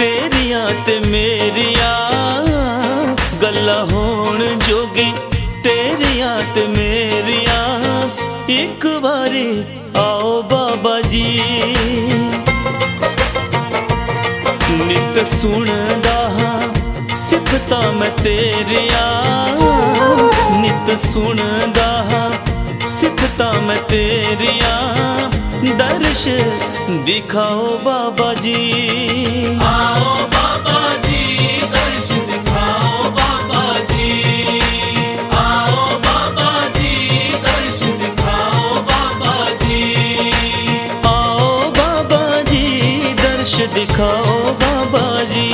तेरिया ते मेरिया गल्ला होण जोगी तेरिया ते मेरिया। एक बारी आओ बाबा जी नित सुनदा हां सिफतां मैं तेरिया नित सुनदा हां सिफतां मैं तेरिया। दर्श दिखाओ बाबा जी आओ बाबा जी दर्श दिखाओ बाबा जी आओ बाबा जी दर्श दिखाओ बाबा जी आओ बाबा जी दर्श दिखाओ बाबा जी।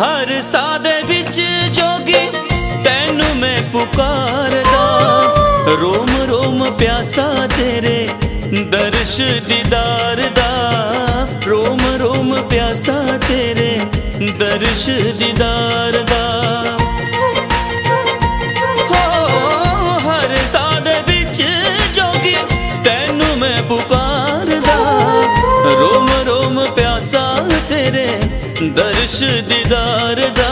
हर सादे बिच जोगी तैनू मैं पुकारदा रोम रोम प्यासा तेरे दर्श दीदार दा रोम रोम प्यासा तेरे दर्श दीदार दा। हो हर सादे बिच जोगी तैनू मैं पुकारदा रोम रोम प्यासा तेरे दर्श दीदार दा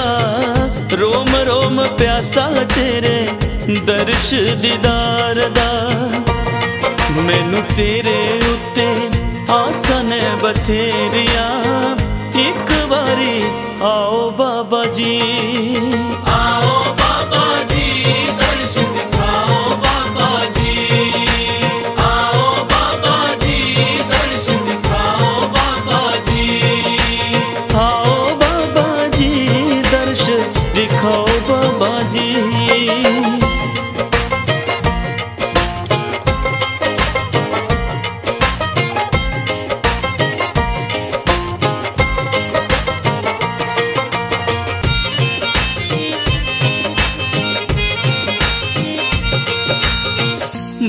रोम रोम प्यासा तेरे दर्श दीदार दा। मैनू तेरे उत्ते आसां ने बथेरिया एक बारी आओ बाबा जी आओ बाबा जी दर्श दिखाओ बाबा जी आओ बाबा जी दर्श दिखाओ बाबा जी दिखाओ बाबा जी।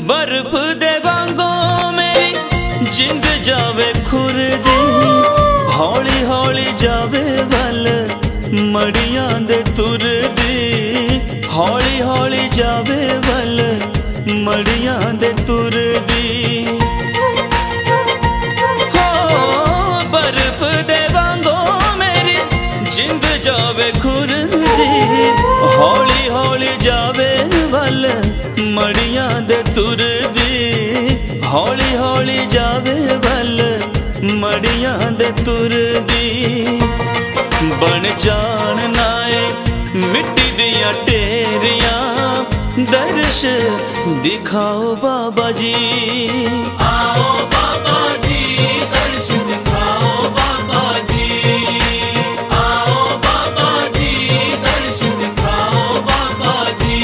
बर्फ दे वांगो मेरी जिंद जावे खुर दे हौली हौली जावे वल मड़ियां दे तुर दी हौली हौली जावे वल मड़ियां दे तुर दी। हो बर्फ दे वांगो मेरी जिंद जावे खुर दी हौली हौली जावे वल मड़ियां दे तुर दी हौली हौली जावे वल मड़ियां दे तुर दी। बन जान नाए मिट्टी दिया टेरिया दर्श दिखाओ बाबा जी आओ बाबा जी दर्श दिखाओ बाबा जी आओ बाबा जी दर्श दिखाओ बाबा जी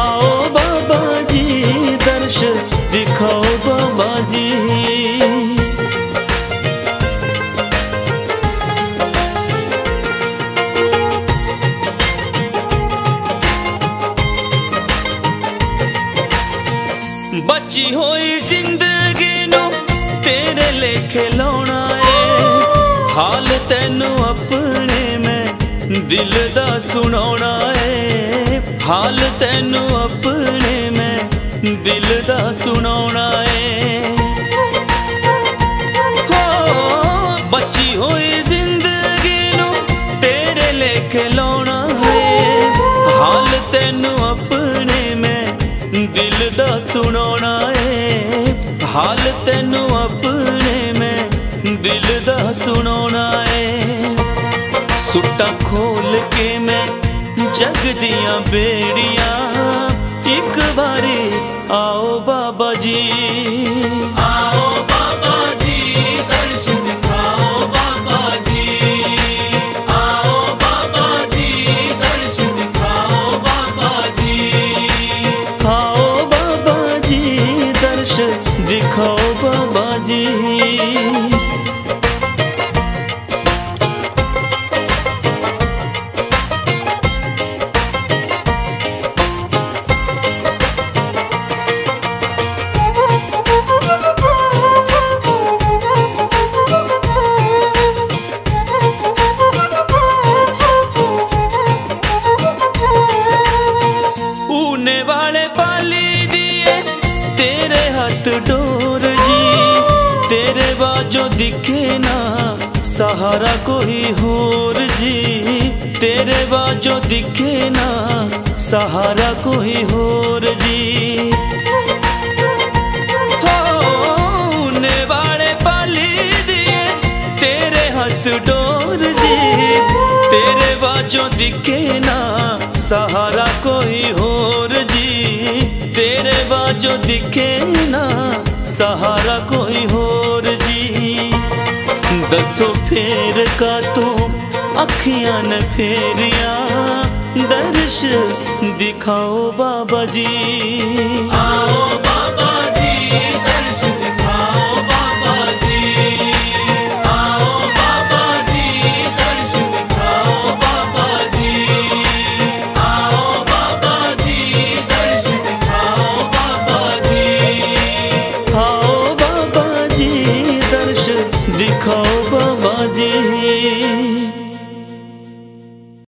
आओ बाबा जी दर्श दिखाओ बाबा जी। बची होई जिंदगी नू तेरे लेखे लाउणा ए हाल तैनू अपने में दिल दा सुनाउणा ए हाल तैनू अपने में दिल दा सुनाउणा ए। हो बची होई जिंदगी नू तेरे लेखे लाउणा ए हाल तैनू अपने में दिल दा सुनाना है हाल तेनू अपने में दिल दा सुनाना है। सुट्टा खोल के मैं जग दिया बेड़िया एक बारी आओ बाबा जी आओ बाबा जी दर्श दिखाओ बाबा जी आओ बाबा जी दर्श दिखाओ बाबा जी आओ दर्श दिखाओ बाबा जी। ना कोई होर जी, तेरे बाजो दिखे ना सहारा कोई होर जी। होने वाले पाली दिए तेरे हाथ डोर जी, तेरे बाजो दिखे ना सहारा कोई होर जी, तेरे बाजो दिखे ना सहारा कोई होर जी। दसो फेर का तू अखियां न फेरिया, दर्श दिखाओ बाबा जी, आओ बाबा।